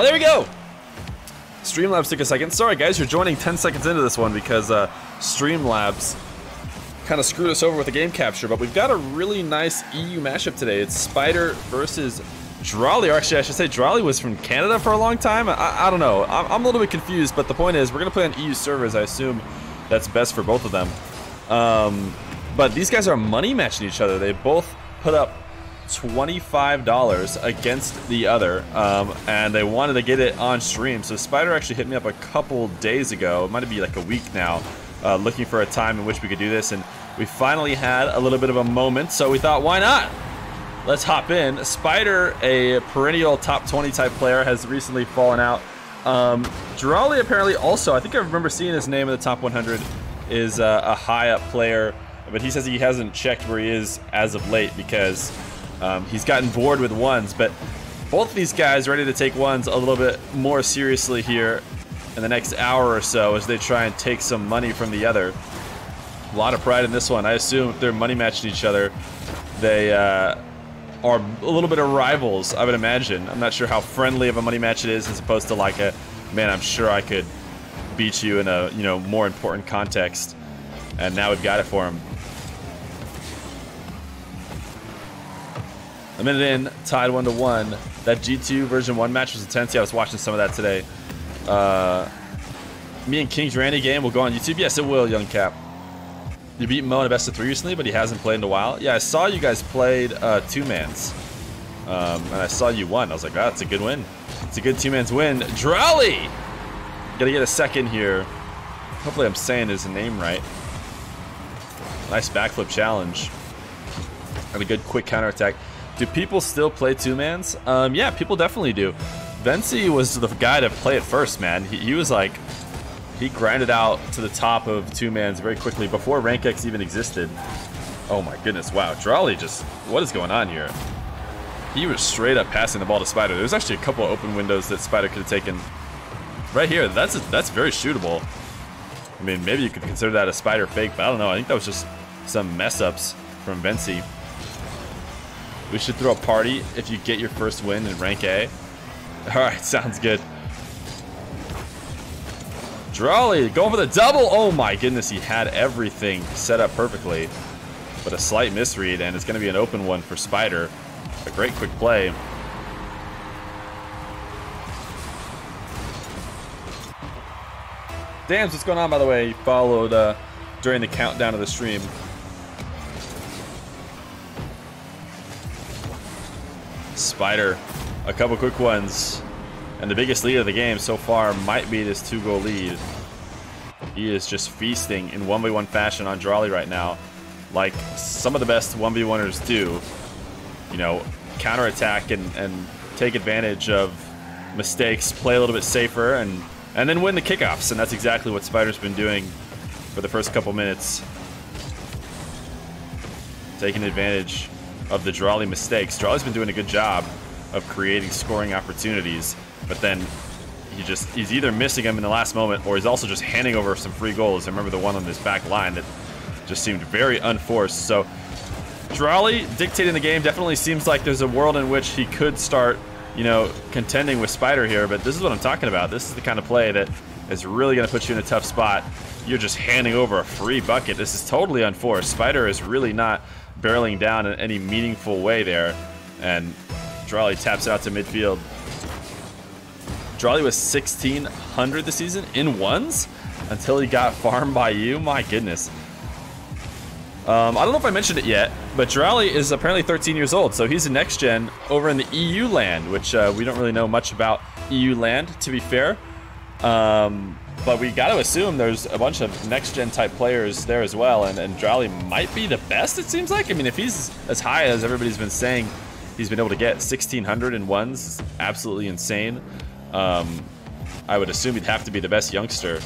Oh, there we go! Streamlabs took a second. Sorry guys, you're joining 10 seconds into this one because Streamlabs kind of screwed us over with the game capture, but we've got a really nice EU mashup today. It's Spider versus Drali, or actually I should say Drali was from Canada for a long time. I don't know, I'm a little bit confused, but the point is we're gonna play on EU servers. I assume that's best for both of them. But these guys are money matching each other. They both put up $25 against the other, and they wanted to get it on stream. So Spider actually hit me up a couple days ago, it might be like a week now, looking for a time in which we could do this, and we finally had a little bit of a moment, so we thought, why not? Let's hop in. Spider, a perennial top 20 type player, has recently fallen out. Drali apparently also, I think I remember seeing his name in the top 100, is a high up player, but he says he hasn't checked where he is as of late because he's gotten bored with ones, but both of these guys are ready to take ones a little bit more seriously here in the next hour or so as they try and take some money from the other. A lot of pride in this one. I assume if they're money matching each other, they are a little bit of rivals, I would imagine. I'm not sure how friendly of a money match it is as opposed to like a, man, I'm sure I could beat you in a, you know, more important context. And now we've got it for him. A minute in, tied 1-1. That G2 version 1 match was intense. Yeah, I was watching some of that today. Me and King's Randy game will go on YouTube. Yes, it will, Young Cap. You beat Mo in a best of 3 recently, but he hasn't played in a while. Yeah, I saw you guys played two-mans. And I saw you won. I was like, wow, that's a good win. It's a good two-mans win. Drali! Gotta get a second here. Hopefully I'm saying his name right. Nice backflip challenge. And a good quick counterattack. Do people still play two-mans? Yeah, people definitely do. Vency was the guy to play it first, man. He was like, he grinded out to the top of two-mans very quickly before Rank X even existed. Oh my goodness, wow. Drali just, what is going on here? He was straight up passing the ball to Spider. There's actually a couple of open windows that Spider could have taken. Right here, that's very shootable. I mean, maybe you could consider that a Spider fake, but I don't know. I think that was just some mess-ups from Vency. We should throw a party if you get your first win in Rank A. Alright, sounds good. Drali going for the double! Oh my goodness, he had everything set up perfectly. But a slight misread, and it's going to be an open one for Spider. A great quick play. Damn, what's going on, by the way? You followed during the countdown of the stream. Spider, a couple quick ones, and the biggest lead of the game so far might be this 2-goal lead. He is just feasting in 1v1 fashion on Drali right now, like some of the best 1v1ers do. You know, counterattack and take advantage of mistakes, play a little bit safer, and then win the kickoffs, and that's exactly what Spider's been doing for the first couple minutes. Taking advantage of the Drali mistakes. Drali's been doing a good job of creating scoring opportunities, but then he's either missing them in the last moment or he's also just handing over some free goals. I remember the one on this back line that just seemed very unforced. So Drali dictating the game. Definitely seems like there's a world in which he could start, you know, contending with Spider here, but this is what I'm talking about. This is the kind of play that is really gonna put you in a tough spot. You're just handing over a free bucket. This is totally unforced. Spider is really not barreling down in any meaningful way there, and Drali taps out to midfield. Drali was 1,600 this season in ones until he got farmed by you. My goodness. I don't know if I mentioned it yet, but Drali is apparently 13 years old, so he's a next gen over in the EU land, which we don't really know much about EU land, to be fair. But we got to assume there's a bunch of next-gen type players there as well, and Drali might be the best, it seems like. I mean, if he's as high as everybody's been saying he's been able to get, 1,600 in ones, is absolutely insane. I would assume he'd have to be the best youngster.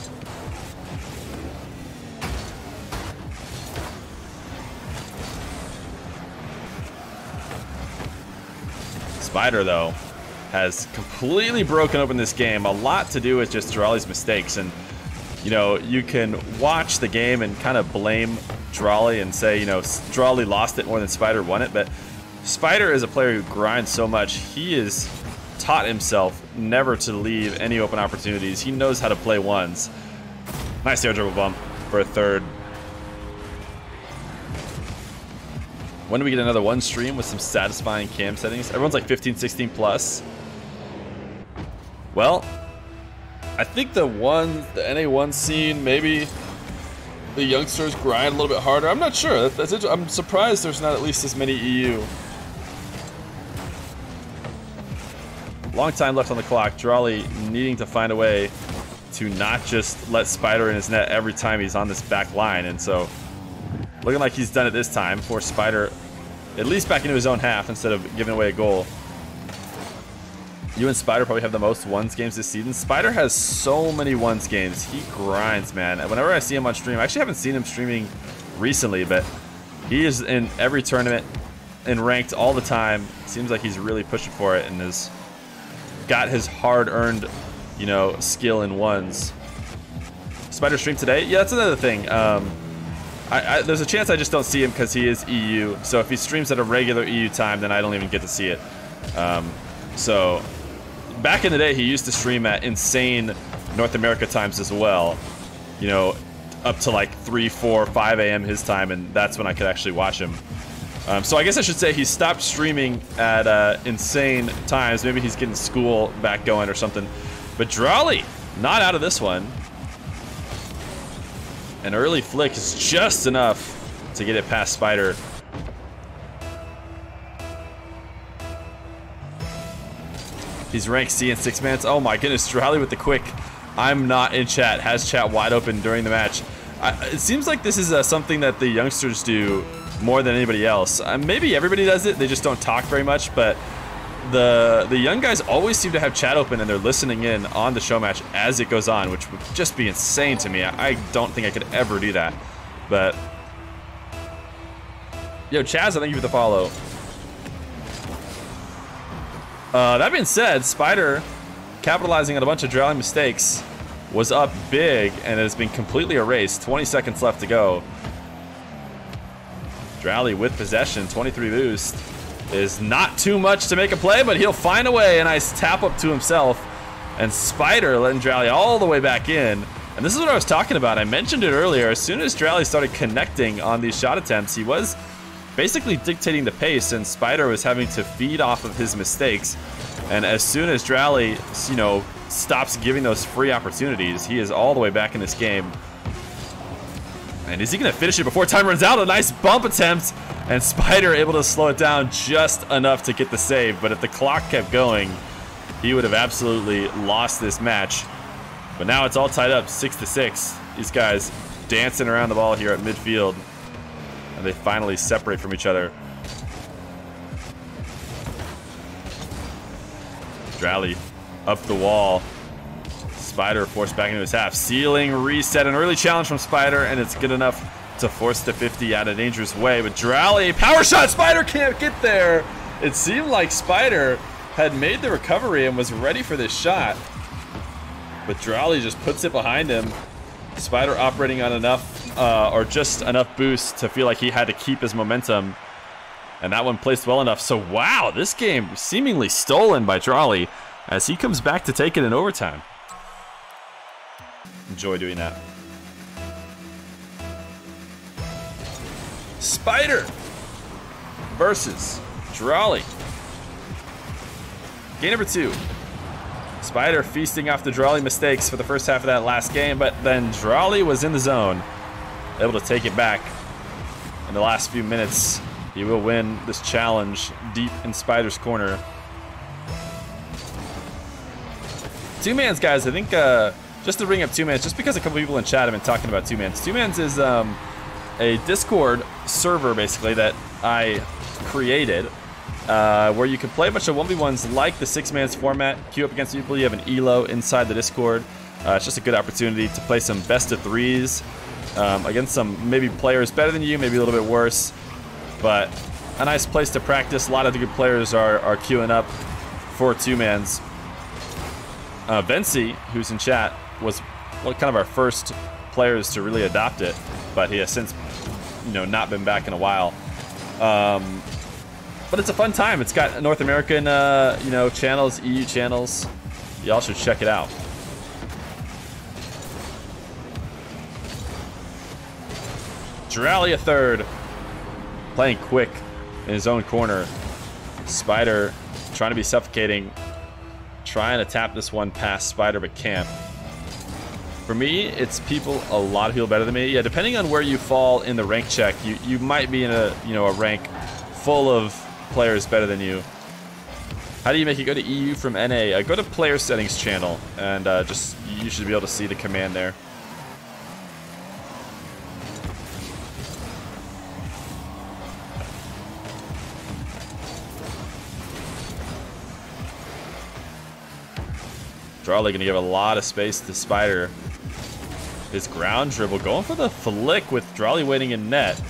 Spider, though, has completely broken open this game. A lot to do with just Drali's mistakes, and you know, you can watch the game and kind of blame Drali and say, you know, Drali lost it more than Spider won it, but Spider is a player who grinds so much. He is taught himself never to leave any open opportunities. He knows how to play ones. Nice air dribble bump for a third. When do we get another one stream with some satisfying cam settings? Everyone's like 15, 16 plus. Well, I think the NA1 scene, maybe the youngsters grind a little bit harder. I'm not sure. That's interesting. I'm surprised there's not at least as many EU. Long time left on the clock. Drali needing to find a way to not just let Spider in his net every time he's on this back line. And so looking like he's done it this time. Force Spider at least back into his own half instead of giving away a goal. You and Spider probably have the most ones games this season. Spider has so many ones games. He grinds, man. Whenever I see him on stream, I actually haven't seen him streaming recently, but he is in every tournament and ranked all the time. Seems like he's really pushing for it and has got his hard-earned, you know, skill in ones. Spider stream today? Yeah, that's another thing. There's a chance I just don't see him because he is EU. So if he streams at a regular EU time, then I don't even get to see it. So back in the day, he used to stream at insane North America times as well. You know, up to like 3, 4, 5 a.m. his time, and that's when I could actually watch him. So I guess I should say he stopped streaming at insane times. Maybe he's getting school back going or something. But Drali, not out of this one. An early flick is just enough to get it past Spider. He's ranked C in 6 minutes. Oh my goodness, Drali with the quick. I'm not in chat. Has chat wide open during the match. It seems like this is something that the youngsters do more than anybody else. Maybe everybody does it. They just don't talk very much. But the young guys always seem to have chat open and they're listening in on the show match as it goes on, which would just be insane to me. I don't think I could ever do that. But yo, Chaz, I thank you for the follow. That being said, Spider, capitalizing on a bunch of Drali mistakes, was up big and it has been completely erased. 20 seconds left to go. Drali with possession, 23 boost. Is not too much to make a play, but he'll find a way. A nice tap up to himself. And Spider letting Drali all the way back in. And this is what I was talking about. I mentioned it earlier. As soon as Drali started connecting on these shot attempts, he was basically dictating the pace, and Spider was having to feed off of his mistakes. And as soon as Drali, you know, stops giving those free opportunities, he is all the way back in this game. And is he going to finish it before time runs out? A nice bump attempt, and Spider able to slow it down just enough to get the save. But if the clock kept going, he would have absolutely lost this match. But now it's all tied up, 6-6. These guys dancing around the ball here at midfield. And they finally separate from each other. Drali up the wall. Spider forced back into his half. Ceiling reset, an early challenge from Spider, and it's good enough to force the 50 out of dangerous way. But Drali, power shot, Spider can't get there. It seemed like Spider had made the recovery and was ready for this shot. But Drali just puts it behind him. Spider operating on enough, or just enough boost to feel like he had to keep his momentum. And that one placed well enough. So wow, this game seemingly stolen by Drali as he comes back to take it in overtime. Enjoy doing that. Spider versus Drali. Game number 2. Spider feasting off the Drali mistakes for the first half of that last game, but then Drali was in the zone, able to take it back. In the last few minutes, he will win this challenge deep in Spider's corner. Two-mans, guys, I think just to bring up two-mans, just because a couple people in chat have been talking about two-mans. Two-mans is a Discord server, basically, that I created, where you can play a bunch of 1v1s like the 6-man's format, queue up against people. You have an ELO inside the Discord. It's just a good opportunity to play some best-of-threes against some maybe players better than you, maybe a little bit worse, but a nice place to practice. A lot of the good players are queuing up for two-mans. Vency, who's in chat, was kind of our first players to really adopt it, but he has since, you know, not been back in a while. But it's a fun time. It's got North American, you know, channels, EU channels. Y'all should check it out. Drali a third, playing quick in his own corner. Spider trying to be suffocating, trying to tap this one past Spider but can't. For me, it's people, a lot of people better than me. Yeah, depending on where you fall in the rank check, you might be in a, you know, a rank full of players better than you. How do you make it go to EU from NA? Go to player settings channel and just, you should be able to see the command there. Drali gonna give a lot of space to Spider. His ground dribble, going for the flick with Drali waiting in net.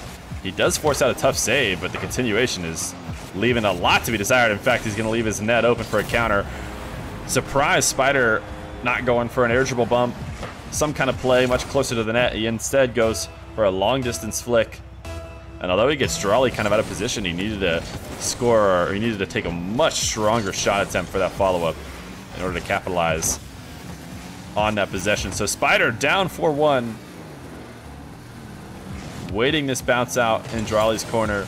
He does force out a tough save, but the continuation is leaving a lot to be desired. In fact, he's gonna leave his net open for a counter. Surprise, Spider not going for an air dribble bump, some kind of play much closer to the net. He instead goes for a long distance flick. And although he gets Drali kind of out of position, he needed to score, or he needed to take a much stronger shot attempt for that follow-up in order to capitalize on that possession. So Spider down 4-1. Waiting this bounce out in Drali's corner.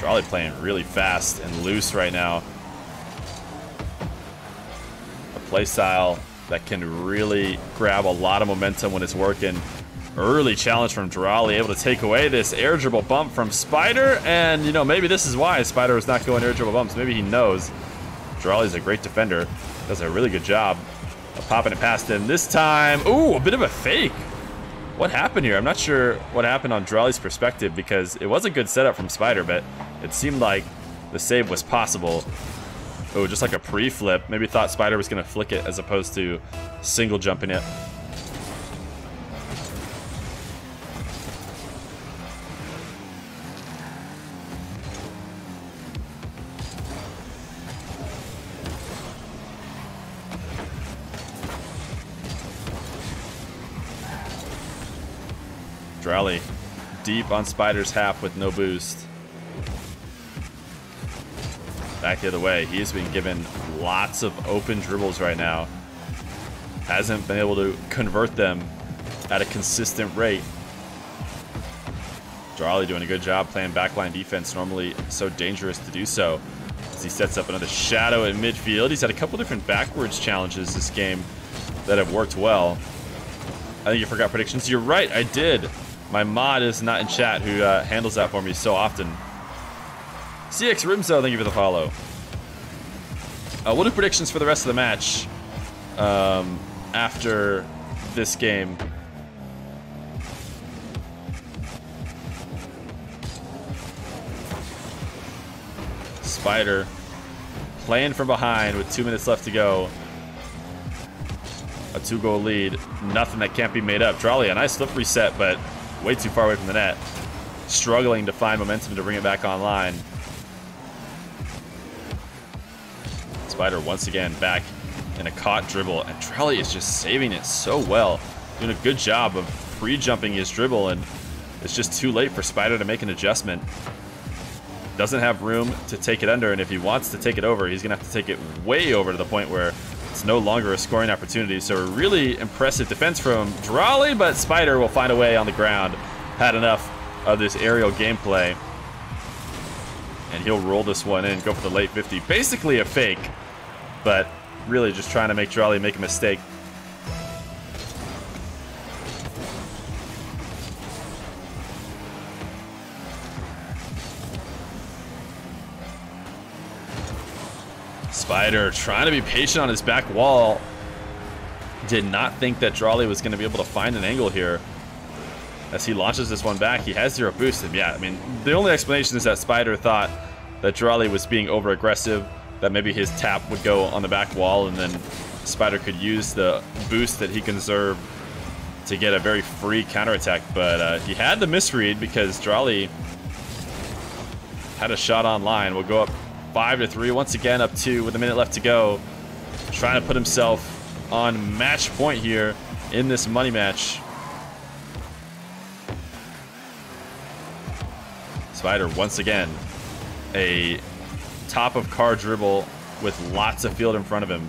Drali playing really fast and loose right now. A play style that can really grab a lot of momentum when it's working. Early challenge from Drali, able to take away this air dribble bump from Spider, and you know, maybe this is why Spider is not going air dribble bumps. Maybe he knows. Drali's a great defender, does a really good job of popping it past him. This time, ooh, a bit of a fake. What happened here? I'm not sure what happened on Drali's perspective, because it was a good setup from Spider, but it seemed like the save was possible. Oh, just like a pre-flip. Maybe thought Spider was gonna flick it as opposed to single jumping it. Drali deep on Spider's half with no boost. Back the other way. He's been given lots of open dribbles right now. Hasn't been able to convert them at a consistent rate. Drali doing a good job playing backline defense. Normally so dangerous to do so. As he sets up another shadow in midfield. He's had a couple different backwards challenges this game that have worked well. I think you forgot predictions. You're right, I did. My mod is not in chat, who handles that for me so often. CX Rimso, thank you for the follow. We'll do predictions for the rest of the match after this game. Spider playing from behind with 2 minutes left to go. A 2-goal lead, nothing that can't be made up. Drali, a nice slippery set, but way too far away from the net. Struggling to find momentum to bring it back online. Spider once again back in a caught dribble, and Drali is just saving it so well. Doing a good job of pre-jumping his dribble, and it's just too late for Spider to make an adjustment. Doesn't have room to take it under, and if he wants to take it over, he's gonna have to take it way over to the point where it's no longer a scoring opportunity. So a really impressive defense from Drali, but Spider will find a way on the ground. Had enough of this aerial gameplay. And he'll roll this one in, go for the late 50. Basically a fake, but really just trying to make Drali make a mistake. Spider trying to be patient on his back wall. Did not think that Drali was going to be able to find an angle here. As he launches this one back, he has zero boost. And yeah, I mean, the only explanation is that Spider thought that Drali was being over aggressive, that maybe his tap would go on the back wall, and then Spider could use the boost that he conserved to get a very free counterattack. But he had the misread, because Drali had a shot online. We'll go up 5-3, once again up 2 with a minute left to go. Trying to put himself on match point here in this money match. Spider, once again, a top of car dribble with lots of field in front of him.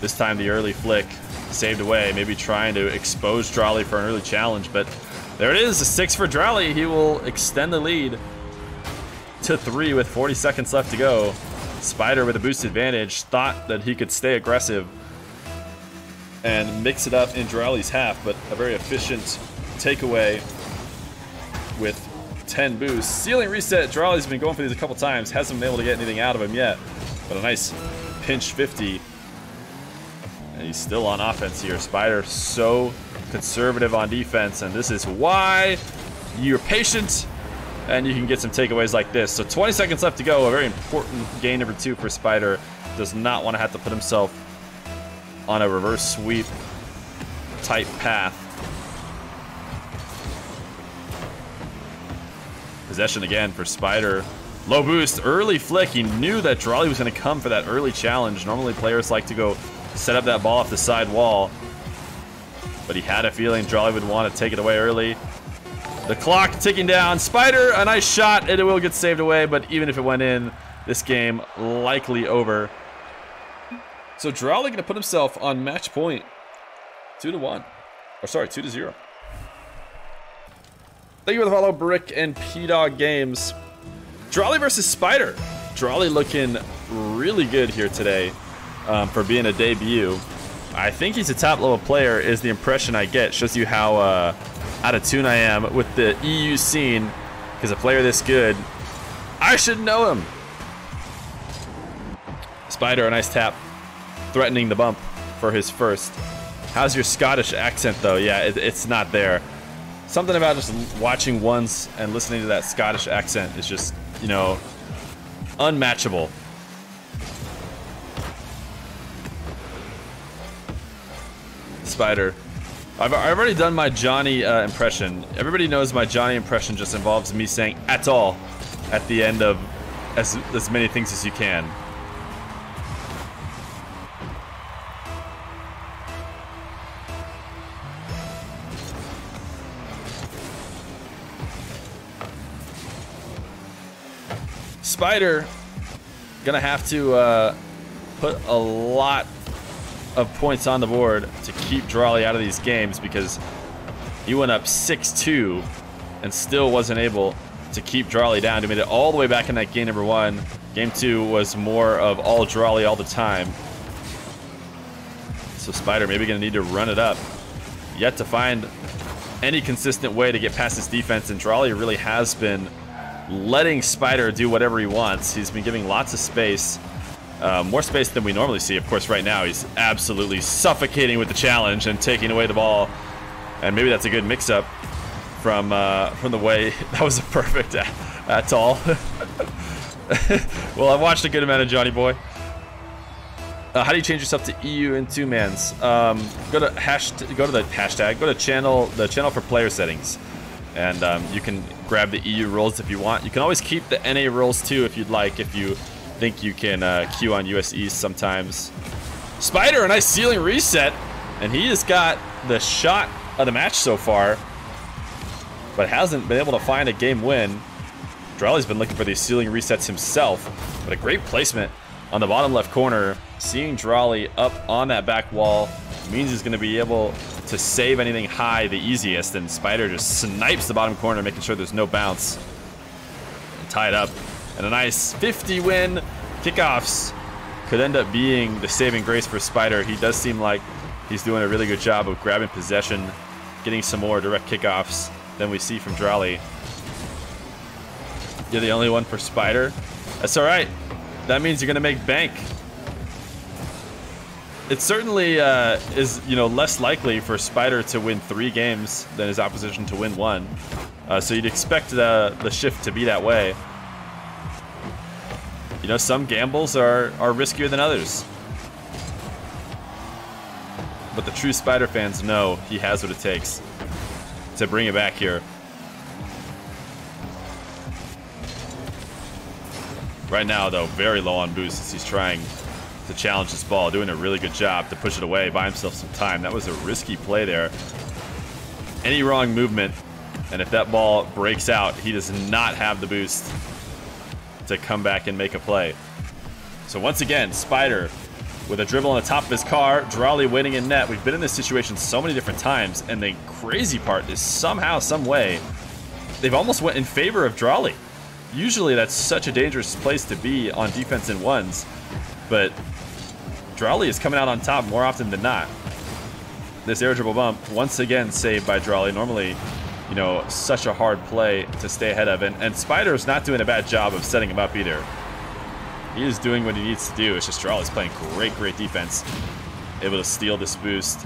This time the early flick saved away, maybe trying to expose Drali for an early challenge, but there it is, a 6 for Drali. He will extend the lead to 3 with 40 seconds left to go. Spider with a boost advantage, thought that he could stay aggressive and mix it up in Drali's half, but a very efficient takeaway with 10 boosts. Ceiling reset, Drali's been going for these a couple times, hasn't been able to get anything out of him yet, but a nice pinch 50. And he's still on offense here. Spider so conservative on defense, and this is why you're patient and you can get some takeaways like this. So 20 seconds left to go, a very important gain number 2 for Spider. Does not want to have to put himself on a reverse sweep type path. Possession again for Spider. Low boost, early flick. He knew that Drali was going to come for that early challenge. Normally players like to go set up that ball off the side wall, but he had a feeling Drali would want to take it away early. The clock ticking down. Spider, a nice shot, and it will get saved away, but even if it went in, this game likely over. So Drali going to put himself on match point 2-1, or sorry, 2-0. Thank you for the follow, Brick and P-Dog Games. Drali versus Spider. Drali looking really good here today. For being a debut. I think he's a top level player is the impression I get. Shows you how out of tune I am with the EU scene, because a player this good, I should know him. Spider, a nice tap, threatening the bump for his first. How's your Scottish accent though? Yeah, it's not there. Something about just watching ones and listening to that Scottish accent is just, you know, unmatchable. Spider. I've already done my Johnny impression. Everybody knows my Johnny impression just involves me saying "at all" at the end of as many things as you can. Spider gonna have to put a lot of points on the board to keep Drali out of these games, because he went up 6-2 and still wasn't able to keep Drali down. He made it all the way back in that game number 1. Game 2 was more of all Drali all the time. So Spider maybe gonna need to run it up. Yet to find any consistent way to get past this defense, and Drali really has been letting Spider do whatever he wants. He's been giving lots of space. More space than we normally see. Of course, right now he's absolutely suffocating with the challenge and taking away the ball. And maybe that's a good mix-up from the way. That was a perfect at all. Well, I've watched a good amount of Johnny Boy. How do you change yourself to EU in two-mans? Go to the channel for player settings, and you can grab the EU rules if you want. You can always keep the NA rules too if you'd like. If you think you can queue on US East sometimes. Spider, a nice ceiling reset, and he has got the shot of the match so far, but hasn't been able to find a game win. Drali's been looking for these ceiling resets himself, but a great placement on the bottom left corner. Seeing Drali up on that back wall means he's going to be able to save anything high the easiest, and Spider just snipes the bottom corner, making sure there's no bounce. And tied up. And a nice 50 win. Kickoffs could end up being the saving grace for Spider. He does seem like he's doing a really good job of grabbing possession, getting some more direct kickoffs than we see from Drali. You're the only one for Spider. That's all right. That means you're going to make bank. It certainly is, you know, less likely for Spider to win 3 games than his opposition to win 1. So you'd expect the shift to be that way. You know, some gambles are riskier than others. But the true Spider fans know he has what it takes to bring it back here. Right now, though, very low on boost as he's trying to challenge this ball, doing a really good job to push it away, buy himself some time. That was a risky play there. Any wrong movement And if that ball breaks out, he does not have the boost to come back and make a play. So once again, Spider with a dribble on the top of his car, Drali winning in net. We've been in this situation so many different times, and the crazy part is somehow, some way, they've almost went in favor of Drali. Usually that's such a dangerous place to be on defense in ones, but Drali is coming out on top more often than not. This air dribble bump, once again saved by Drali. Normally, you know, such a hard play to stay ahead of, and Spider's not doing a bad job of setting him up either. He is doing what he needs to do. It's just Drali's playing great defense, able to steal this boost.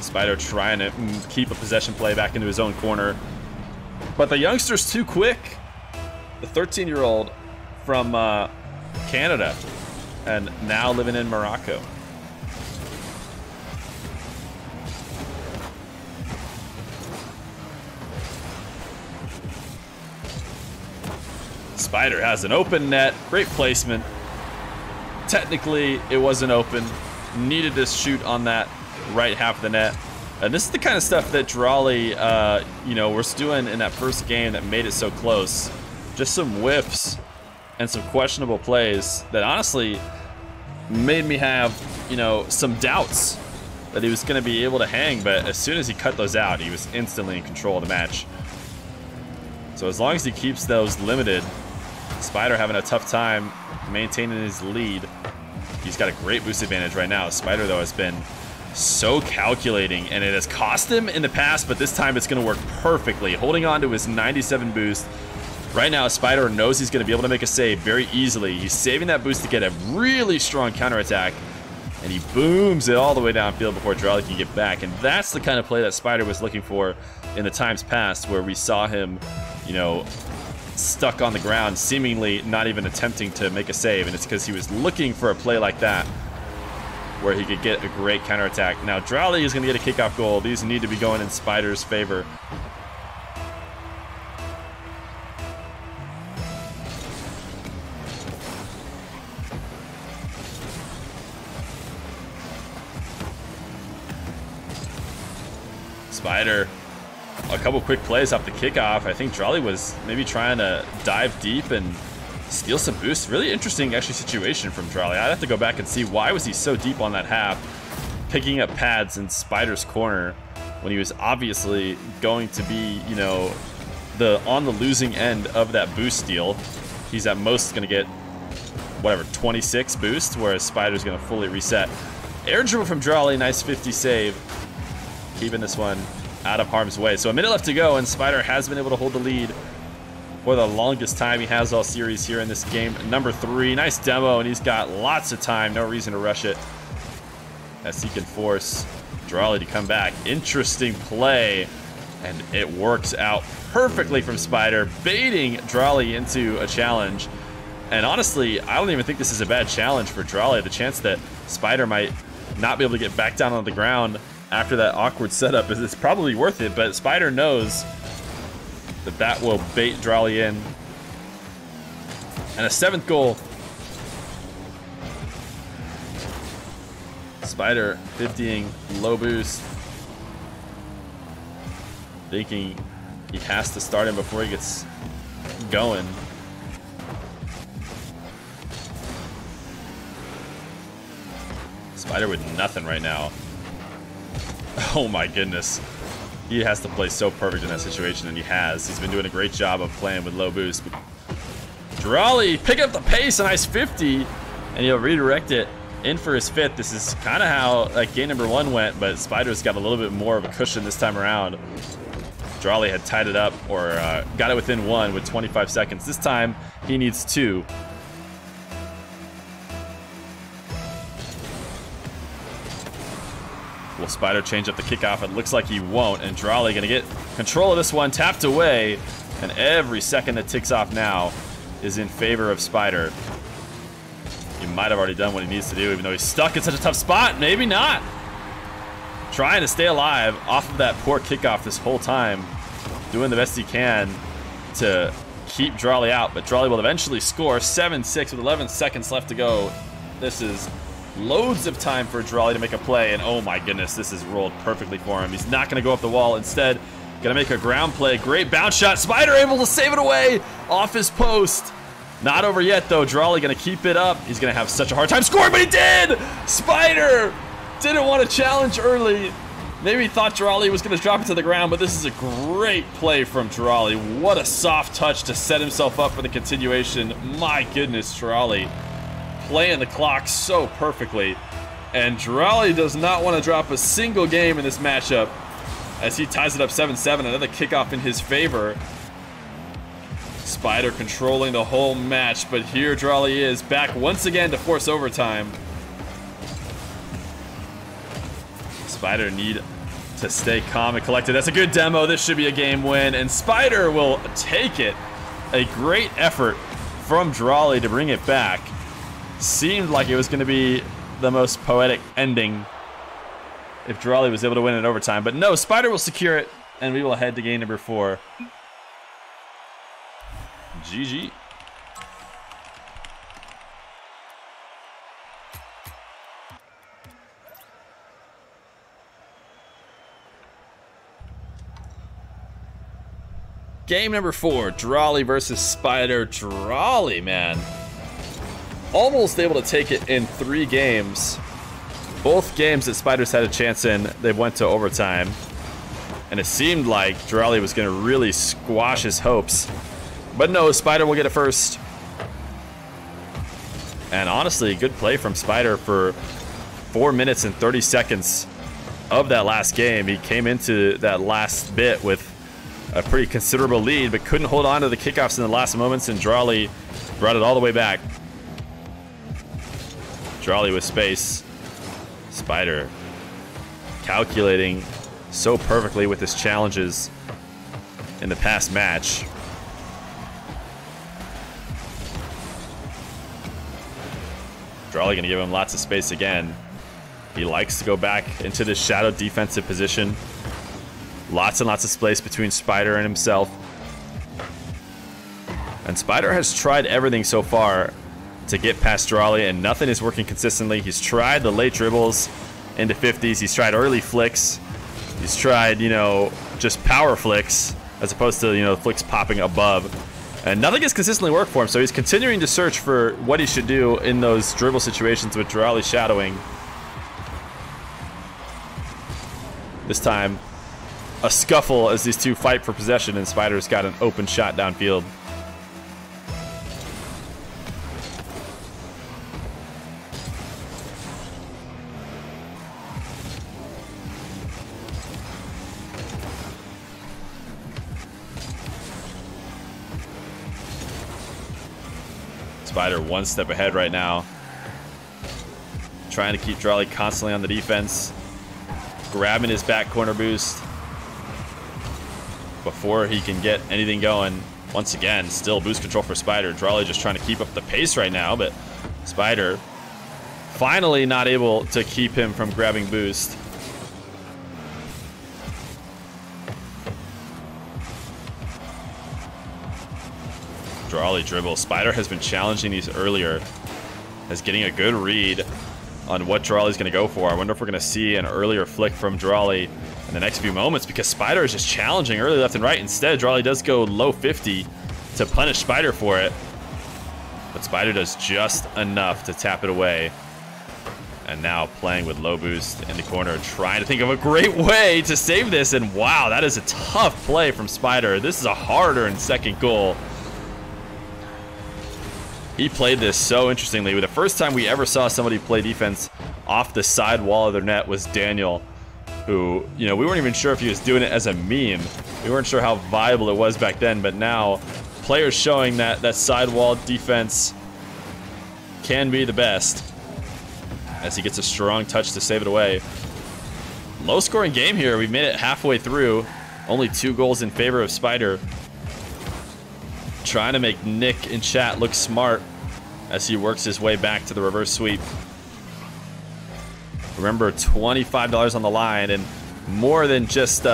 Spider trying to keep a possession play back into his own corner, but the youngster's too quick. The 13-year-old from Canada, and now living in Morocco. Spider has an open net, great placement. Technically, it wasn't open. Needed to shoot on that right half of the net. And this is the kind of stuff that Drali, you know, was doing in that first game that made it so close. Just some whiffs and some questionable plays that honestly made me have, you know, some doubts that he was going to be able to hang. But as soon as he cut those out, he was instantly in control of the match. So as long as he keeps those limited, Spider having a tough time maintaining his lead. He's got a great boost advantage right now. Spider, though, has been so calculating, and it has cost him in the past, but this time it's going to work perfectly. Holding on to his 97 boost. Right now, Spider knows he's going to be able to make a save very easily. He's saving that boost to get a really strong counterattack, and he booms it all the way downfield before Drali can get back. And that's the kind of play that Spider was looking for in the times past, where we saw him, you know, stuck on the ground, seemingly not even attempting to make a save. And it's because he was looking for a play like that where he could get a great counterattack. Now, Drali is going to get a kickoff goal. These need to be going in Spider's favor. Spider, a couple quick plays off the kickoff. I think Drali was maybe trying to dive deep and steal some boost. Really interesting, actually, situation from Drali. I'd have to go back and see why was he so deep on that half, picking up pads in Spider's corner when he was obviously going to be, you know, on the losing end of that boost steal. He's at most going to get, whatever, 26 boost, whereas Spider's going to fully reset. Air dribble from Drali, nice 50 save. Keeping this one out of harm's way. So a minute left to go, and Spider has been able to hold the lead for the longest time he has all series here in this game. Number 3, nice demo, and he's got lots of time. No reason to rush it, as he can force Drali to come back. Interesting play, and it works out perfectly from Spider, baiting Drali into a challenge. And honestly, I don't even think this is a bad challenge for Drali. The chance that Spider might not be able to get back down on the ground after that awkward setup, it's probably worth it, but Spider knows that that will bait Drali in. And a 7th goal. Spider 50ing low boost, thinking he has to start him before he gets going. Spider with nothing right now. Oh my goodness. He has to play so perfect in that situation, and he has. He's been doing a great job of playing with low boost. But Drali picking up the pace, a nice 50, and he'll redirect it in for his 5th. This is kind of how like game number 1 went, but Spider's got a little bit more of a cushion this time around. Drali had tied it up, or got it within 1 with 25 seconds. This time, he needs 2. Will Spider change up the kickoff? It looks like he won't, and Drali gonna get control of this one, tapped away, and every second that ticks off now is in favor of Spider. He might have already done what he needs to do, even though he's stuck in such a tough spot. Maybe not. Trying to stay alive off of that poor kickoff this whole time, doing the best he can to keep Drali out, but Drali will eventually score. 7-6 with 11 seconds left to go. This is loads of time for Drali to make a play, and oh my goodness, this is rolled perfectly for him. He's not going to go up the wall. Instead, Gonna make a ground play. Great bounce shot. Spider able to save it away off his post. Not over yet, though. Drali gonna keep it up. He's gonna have such a hard time scoring, but he did! Spider didn't want to challenge early. Maybe he thought Drali was gonna drop it to the ground, but this is a great play from Drali. What a soft touch to set himself up for the continuation. My goodness, Drali playing the clock so perfectly. And Drali does not want to drop a single game in this matchup as he ties it up 7-7, another kickoff in his favor. Spider controlling the whole match, but here Drali is back once again to force overtime. Spider need to stay calm and collected. That's a good demo. This should be a game win, and Spider will take it. A great effort from Drali to bring it back. Seemed like it was going to be the most poetic ending if Drali was able to win in overtime, but no, Spider will secure it, and we will head to game number 4. GG. Game number 4, Drali versus Spider. Drali, man, almost able to take it in 3 games. Both games that Spider's had a chance in, they went to overtime. And it seemed like Drali was gonna really squash his hopes. But no, Spider will get it first. And honestly, good play from Spider for 4 minutes and 30 seconds of that last game. He came into that last bit with a pretty considerable lead, but couldn't hold on to the kickoffs in the last moments, and Drali brought it all the way back. Drali with space. Spider calculating so perfectly with his challenges in the past match. Drali gonna give him lots of space again. He likes to go back into this shadow defensive position. Lots and lots of space between Spider and himself. And Spider has tried everything so far to get past Drali, and nothing is working consistently. He's tried the late dribbles into 50s. He's tried early flicks. He's tried, you know, just power flicks as opposed to, you know, flicks popping above. And nothing has consistently worked for him, so he's continuing to search for what he should do in those dribble situations with Drali shadowing. This time, a scuffle as these two fight for possession, and Spider's got an open shot downfield. Spider one step ahead right now. Trying to keep Drali constantly on the defense. Grabbing his back corner boost before he can get anything going. Once again, still boost control for Spider. Drali just trying to keep up the pace right now, but Spider finally not able to keep him from grabbing boost. Drali dribble. Spider has been challenging these earlier. Is getting a good read on what Drali's going to go for. I wonder if we're going to see an earlier flick from Drali in the next few moments, because Spider is just challenging early left and right. Instead, Drali does go low 50 to punish Spider for it. But Spider does just enough to tap it away. And now playing with low boost in the corner, trying to think of a great way to save this. And wow, that is a tough play from Spider. This is a hard-earned second goal. He played this so interestingly. The first time we ever saw somebody play defense off the side wall of their net was Daniel, who, you know, we weren't even sure if he was doing it as a meme. We weren't sure how viable it was back then, but now players showing that that side wall defense can be the best as he gets a strong touch to save it away. Low scoring game here. We've made it halfway through. Only 2 goals in favor of Spider. Trying to make Nick in chat look smart as he works his way back to the reverse sweep. Remember, $25 on the line, and more than just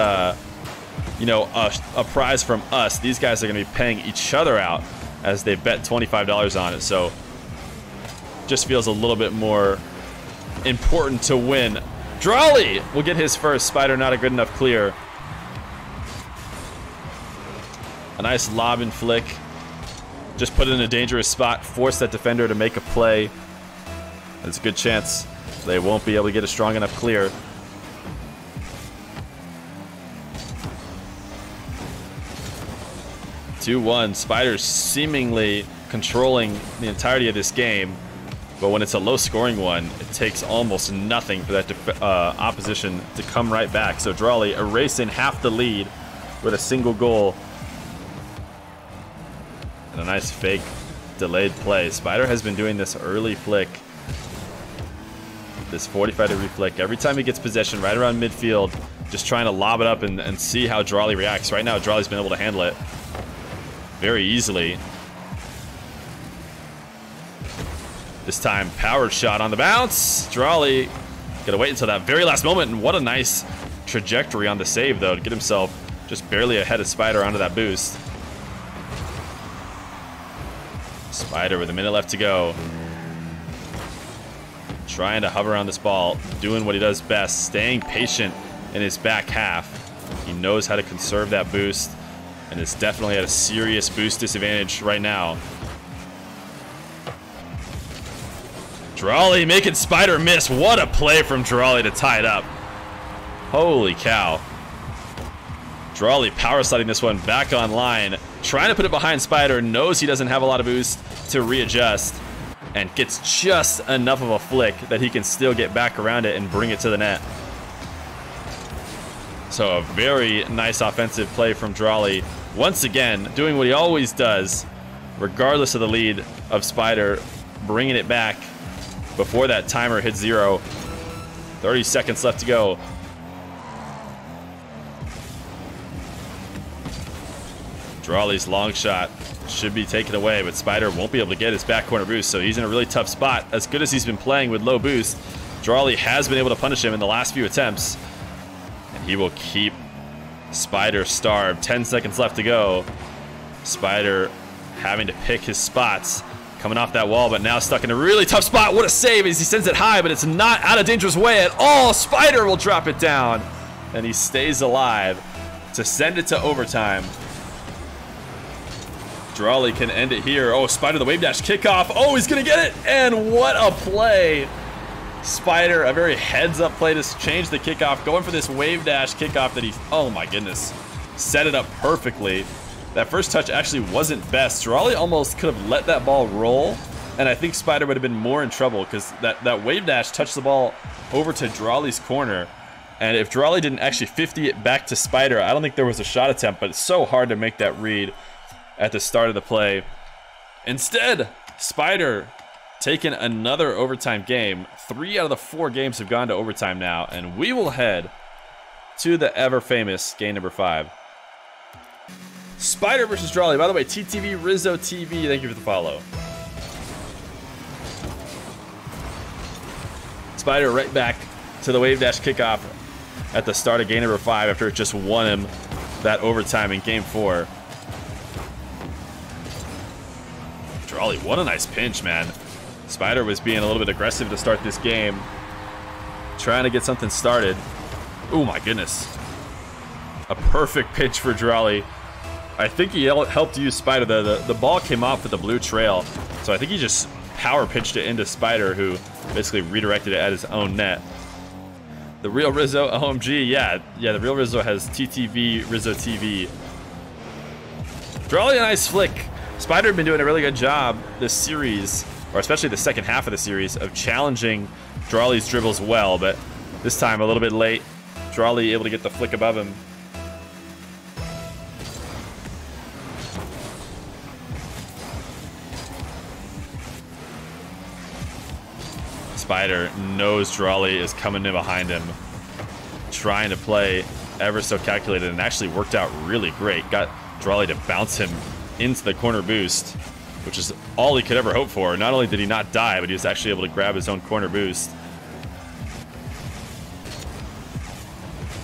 you know, a prize from us. These guys are going to be paying each other out as they bet $25 on it. So just feels a little bit more important to win. Drali will get his first. Spider not a good enough clear. nice lob and flick. Just put it in a dangerous spot, force that defender to make a play. There's a good chance they won't be able to get a strong enough clear. Two-one. Spider seemingly controlling the entirety of this game, but when it's a low-scoring one, it takes almost nothing for that opposition to come right back. So Drali erasing half the lead with a single goal and a nice fake delayed play. Spider has been doing this early flick, this 45-degree flick, every time he gets possession right around midfield, just trying to lob it up and see how Drali reacts. Right now, Drali's been able to handle it very easily. This time, power shot on the bounce. Drali gotta wait until that very last moment, and what a nice trajectory on the save though, to get himself just barely ahead of Spider onto that boost. Spider with a minute left to go, trying to hover around this ball, doing what he does best, staying patient in his back half. He knows how to conserve that boost, and it's definitely at a serious boost disadvantage right now. Drali making Spider miss. What a play from Drali to tie it up. Holy cow. Drali power sliding this one back online, trying to put it behind Spider, knows he doesn't have a lot of boost to readjust, and gets just enough of a flick that he can still get back around it and bring it to the net. So a very nice offensive play from Drali. Once again, doing what he always does, regardless of the lead of Spider, bringing it back before that timer hits zero. 30 seconds left to go. Drali's long shot should be taken away, but Spider won't be able to get his back corner boost, so he's in a really tough spot. As good as he's been playing with low boost, Drali has been able to punish him in the last few attempts, and he will keep Spider starved. 10 seconds left to go. Spider having to pick his spots. Coming off that wall, but now stuck in a really tough spot. What a save as he sends it high, but it's not out of dangerous way at all. Spider will drop it down, and he stays alive to send it to overtime. Drali can end it here. Oh, Spider the wave dash kickoff. Oh, he's gonna get it, and what a play. Spider, a very heads up play to change the kickoff, going for this wave dash kickoff that he, oh my goodness, set it up perfectly. That first touch actually wasn't best. Drali almost could have let that ball roll, and I think Spider would have been more in trouble, because that wave dash touched the ball over to Drali's corner, and if Drali didn't actually 50 it back to Spider, I don't think there was a shot attempt, but it's so hard to make that read at the start of the play. Instead, Spider taking another overtime game. 3 out of the 4 games have gone to overtime now, and we will head to the ever-famous game number 5. Spider versus Drali. By the way, TTV Rizzo TV, thank you for the follow. Spider right back to the wave dash kickoff at the start of game number 5 after it just won him that overtime in game 4. Drali, what a nice pinch, man. Spider was being a little bit aggressive to start this game, trying to get something started. Oh my goodness. A perfect pitch for Drali. I think he helped use Spider. The ball came off with the blue trail, so I think he just power pitched it into Spider, who basically redirected it at his own net. The real Rizzo, OMG, yeah. The real Rizzo has TTV Rizzo TV. Drali, a nice flick. Spider had been doing a really good job this series, or especially the second half of the series, of challenging Drali's dribbles well, but this time a little bit late. Drali able to get the flick above him. Spider knows Drali is coming in behind him, trying to play ever so calculated, and actually worked out really great. Got Drali to bounce him into the corner boost, which is all he could ever hope for. Not only did he not die, but he was actually able to grab his own corner boost.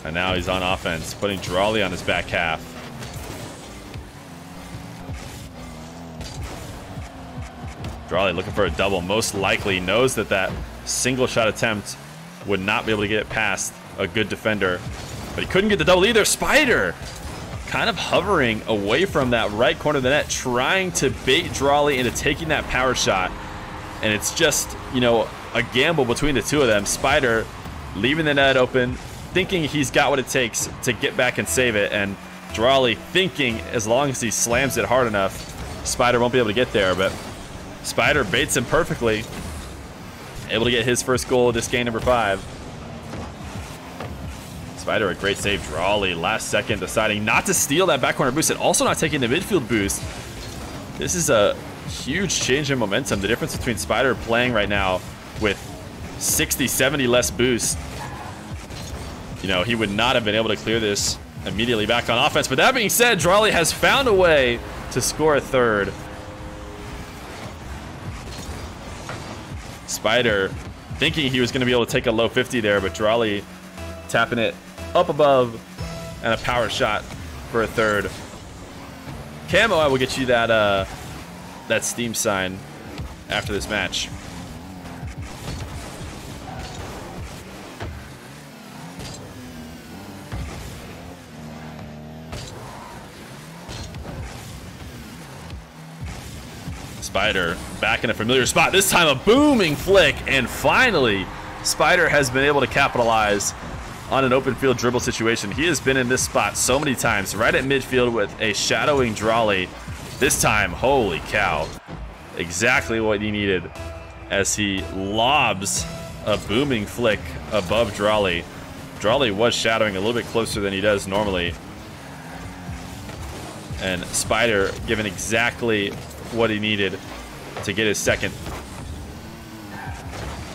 And now he's on offense, putting Drali on his back half. Drali looking for a double, most likely knows that single shot attempt would not be able to get it past a good defender, but he couldn't get the double either. Spider kind of hovering away from that right corner of the net, trying to bait Drali into taking that power shot. And it's just, you know, a gamble between the two of them. Spider leaving the net open, thinking he's got what it takes to get back and save it. And Drali thinking as long as he slams it hard enough, Spider won't be able to get there. But Spider baits him perfectly. Able to get his first goal of this game, number 5. Spider, a great save. Drali, last second, deciding not to steal that back corner boost and also not taking the midfield boost. This is a huge change in momentum. The difference between Spider playing right now with 60, 70 less boost. You know, he would not have been able to clear this immediately back on offense. But that being said, Drali has found a way to score a third. Spider thinking he was going to be able to take a low 50 there, but Drali tapping it up above and a power shot for a third. Camo, I will get you that that Steam sign after this match. Spider back in a familiar spot, this time a booming flick, and finally Spider has been able to capitalize on an open field dribble situation. He has been in this spot so many times, right at midfield with a shadowing Drali. This time, holy cow, exactly what he needed as he lobs a booming flick above Drali. Drali was shadowing a little bit closer than he does normally. And Spider given exactly what he needed to get his second.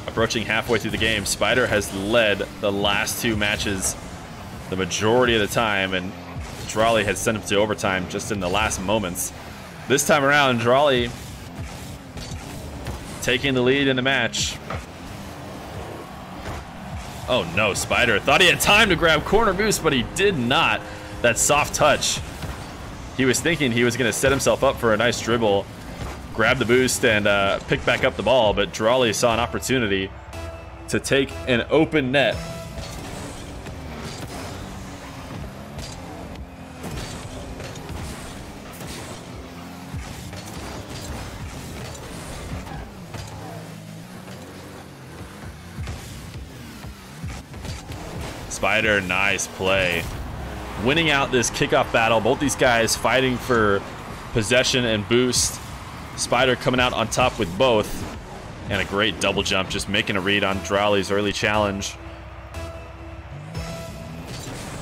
Approaching halfway through the game, Spider has led the last two matches the majority of the time, and Drali had sent him to overtime just in the last moments. This time around, Drali taking the lead in the match. Oh no, Spider thought he had time to grab corner boost, but he did not. That soft touch. He was thinking he was going to set himself up for a nice dribble, grab the boost, and pick back up the ball, but Drali saw an opportunity to take an open net. Spider, nice play. Winning out this kickoff battle. Both these guys fighting for possession and boost. Spider coming out on top with both. And a great double jump, just making a read on Drali's early challenge.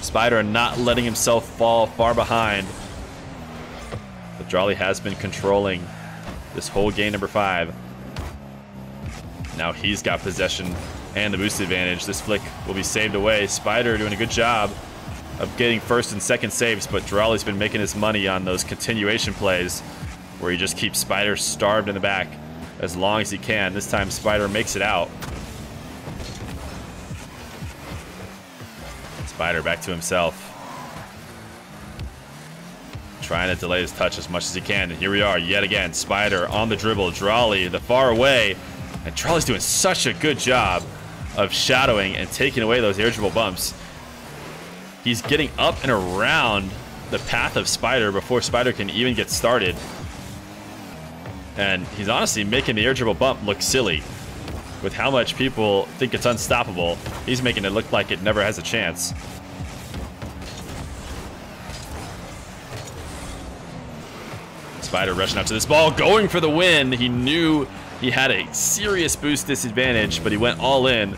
Spider not letting himself fall far behind. But Drali has been controlling this whole game, number 5. Now he's got possession and the boost advantage. This flick will be saved away. Spider doing a good job of getting first and second saves, but Drali's been making his money on those continuation plays where he just keeps Spider starved in the back as long as he can. This time Spider makes it out. Spider back to himself, trying to delay his touch as much as he can. And here we are yet again. Spider on the dribble, Drali the far away, and Drali's doing such a good job of shadowing and taking away those air dribble bumps. He's getting up and around the path of Spider before Spider can even get started. And he's honestly making the air dribble bump look silly with how much people think it's unstoppable. He's making it look like it never has a chance. Spider rushing up to this ball, going for the win. He knew he had a serious boost disadvantage, but he went all in,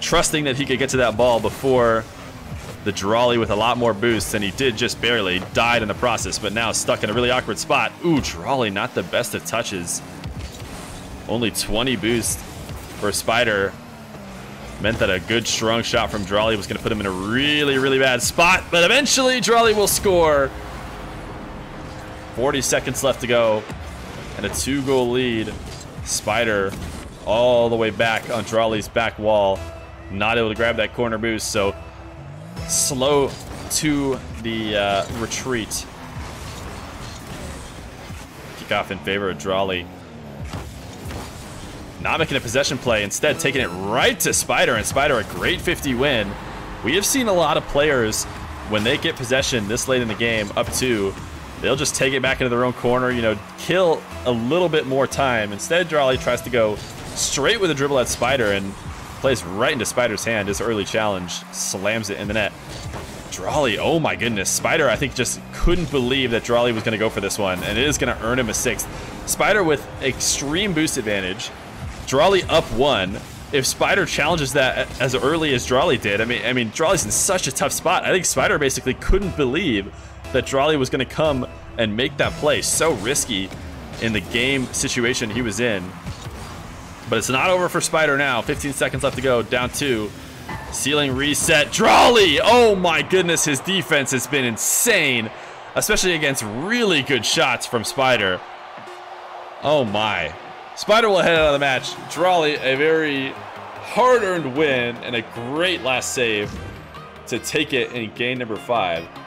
trusting that he could get to that ball before the Drali with a lot more boost, and he did just barely, died in the process, but now stuck in a really awkward spot. Ooh, Drali not the best of touches. Only 20 boost for Spider. Meant that a good strong shot from Drali was going to put him in a really, really bad spot, but eventually Drali will score. 40 seconds left to go, and a 2-goal lead. Spider all the way back on Drali's back wall. Not able to grab that corner boost, so slow to the retreat. Kick off in favor of Drali. Not making a possession play, instead taking it right to Spider, and Spider a great 50 win. We have seen a lot of players when they get possession this late in the game, up two, they'll just take it back into their own corner, you know, kill a little bit more time. Instead, Drali tries to go straight with a dribble at Spider and plays right into Spider's hand. His early challenge slams it in the net. Drali, oh my goodness. Spider, I think, just couldn't believe that Drali was going to go for this one, and it is going to earn him a sixth. Spider with extreme boost advantage. Drali up one. If Spider challenges that as early as Drali did, I mean, Drali's in such a tough spot. I think Spider basically couldn't believe that Drali was going to come and make that play. So risky in the game situation he was in. But it's not over for Spider now. 15 seconds left to go, down two. Ceiling reset, Drali! Oh my goodness, his defense has been insane, especially against really good shots from Spider. Oh my. Spider will head out of the match. Drali, a very hard-earned win and a great last save to take it in game number 5.